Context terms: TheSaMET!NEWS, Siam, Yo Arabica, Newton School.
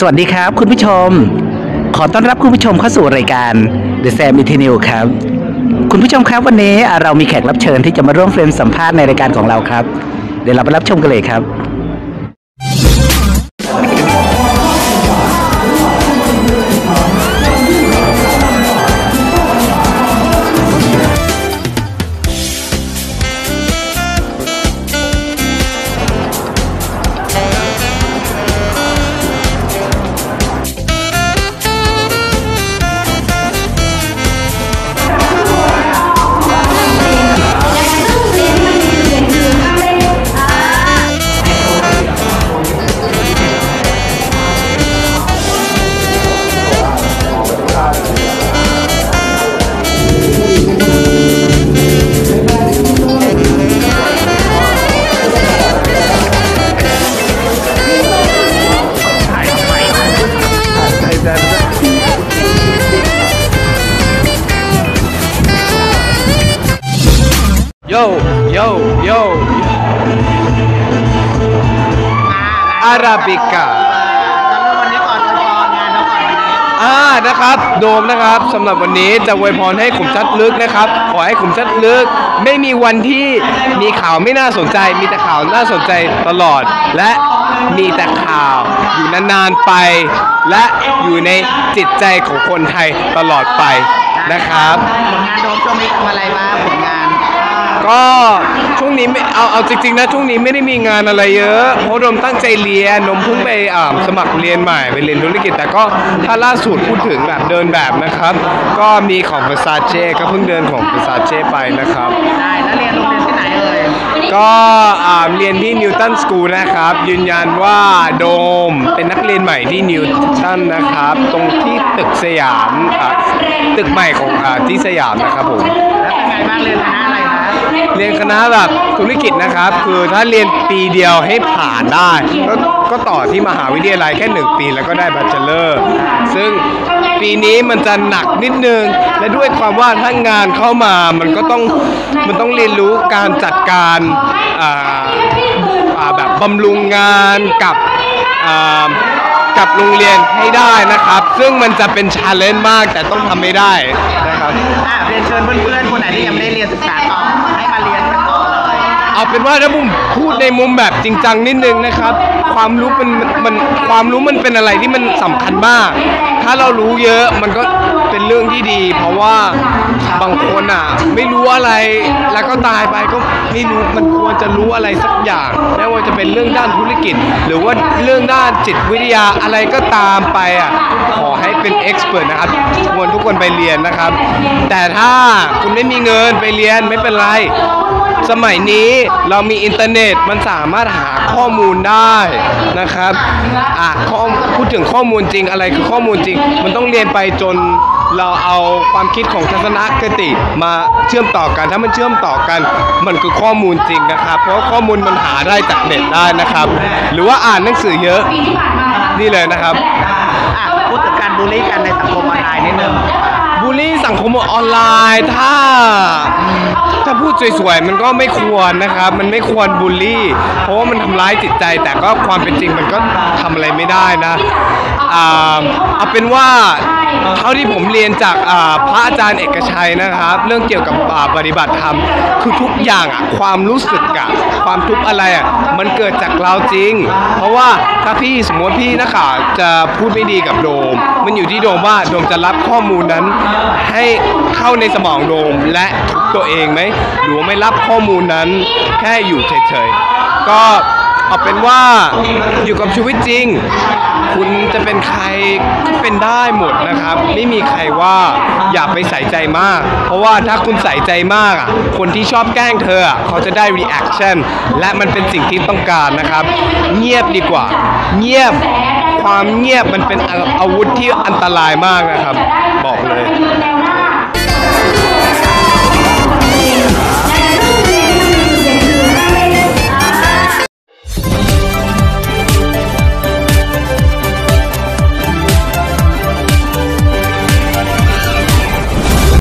สวัสดีครับคุณผู้ชมขอต้อนรับคุณผู้ชมเข้าสู่รายการ TheSaMET!NEWS ครับคุณผู้ชมครับวันนี้เรามีแขกรับเชิญที่จะมาร่วมเฟรมสัมภาษณ์ในรายการของเราครับเดี๋ยวเราไปรับชมกันเลยครับYo Arabica นะครับโดมนะครับสำหรับวันนี้จะอวยพรให้ขุมชัดลึกนะครับขอให้ขุมชัดลึกไม่มีวันที่มีข่าวไม่น่าสนใจมีแต่ข่าวน่าสนใจตลอดและมีแต่ข่าวอยู่นานๆไปและอยู่ในจิตใจของคนไทยตลอดไปนะครับผลงานโดมช่วงนี้ทำอะไรบ้างผลงานก็ช่วงนี้เอาจริงๆนะช่วงนี้ไม่ได้มีงานอะไรเยอะเพราะโดมตั้งใจเรียนโดมเพิ่งไปสมัครเรียนใหม่ไปเรียนธุรกิจแต่ก็ถ้าล่าสุดพูดถึงแบบเดินแบบนะครับก็มีของTheSaMET!NEWSก็เพิ่งเดินของTheSaMET!NEWSไปนะครับได้แล้วเรียนโรงเรียนที่ไหนเอ่ยก็เรียนที่นิวตันสกูลนะครับยืนยันว่าโดมเป็นนักเรียนใหม่ที่นิวตันนะครับตรงที่ตึกสยามตึกใหม่ของที่สยามนะครับผมแล้วเป็นไงบ้างเรียนคณะอะไรเรียนคณะแบบธุรกิจนะครับคือถ้าเรียนปีเดียวให้ผ่านได้ก็ต่อที่มหาวิทยาลัยแค่1ปีแล้วก็ได้บัชเลอร์ซึ่งปีนี้มันจะหนักนิดนึงและด้วยความว่าถ้างานเข้ามามันต้องเรียนรู้การจัดการแบบบำรุงงานกับโรงเรียนให้ได้นะครับซึ่งมันจะเป็นชาเลนจ์มากแต่ต้องทำให้ได้นะครับเรียนเชิญเพื่อนๆคนไหนที่ยังไม่ได้เรียนศึกษาต่อให้มาเรียนกันต่อเลยเอาเป็นว่าถ้าผมพูดในมุมแบบจริงจังนิดนึงนะครับความรู้มันเป็นอะไรที่มันสำคัญมากถ้าเรารู้เยอะมันก็เป็นเรื่องที่ดีเพราะว่าบางคนอ่ะไม่รู้อะไรแล้วก็ตายไปก็ไม่รู้มันควรจะรู้อะไรสักอย่างไม่ว่าจะเป็นเรื่องด้านธุรกิจหรือว่าเรื่องด้านจิตวิทยาอะไรก็ตามไปอ่ะขอให้เป็นเอ็กซ์เพรสนะครับควรทุกคนไปเรียนนะครับแต่ถ้าคุณไม่มีเงินไปเรียนไม่เป็นไรสมัยนี้เรามีอินเทอร์เน็ตมันสามารถหาข้อมูลได้นะครับพูดถึงข้อมูลจริงอะไรคือข้อมูลจริงมันต้องเรียนไปจนเราเอาความคิดของทัศนคติมาเชื่อมต่อกันถ้ามันเชื่อมต่อกันมันคือข้อมูลจริงนะครับเพราะข้อมูลมันหาได้จากเน็ตได้นะครับหรือว่าอ่านหนังสือเยอะนี่เลยนะครับพูดถึงการบูลลี่กันในสังคมออนไลน์นิดนึงบูลลี่สังคมออนไลน์ถ้าพูดสวยๆมันก็ไม่ควรนะครับมันไม่ควรบูลลี่เพราะว่ามันทำร้ายจิตใจแต่ก็ความเป็นจริงมันก็ทำอะไรไม่ได้นะเอาเป็นว่าเท่าที่ผมเรียนจากพระอาจารย์เอกชัยนะครับเรื่องเกี่ยวกับปฏิบัติธรรมคือทุกอย่างอ่ะความรู้สึกอ่ะความทุกข์อะไรอ่ะมันเกิดจากเราจริงเพราะว่าถ้าพี่สมมติพี่นักข่าวจะพูดไม่ดีกับโดมมันอยู่ที่โดมว่าโดมจะรับข้อมูลนั้นให้เข้าในสมองโดมและทุกตัวเองไหมหรือไม่รับข้อมูลนั้นแค่อยู่เฉยๆก็เอาเป็นว่าอยู่กับชีวิตจริงคุณจะเป็นใครก็เป็นได้หมดนะครับไม่มีใครว่าอย่าไปใส่ใจมากเพราะว่าถ้าคุณใส่ใจมากคนที่ชอบแกล้งเธอเขาจะได้ reaction และมันเป็นสิ่งที่ต้องการนะครับเงียบดีกว่าเงียบความเงียบมันเป็นอาวุธที่อันตรายมากนะครับบอกเลย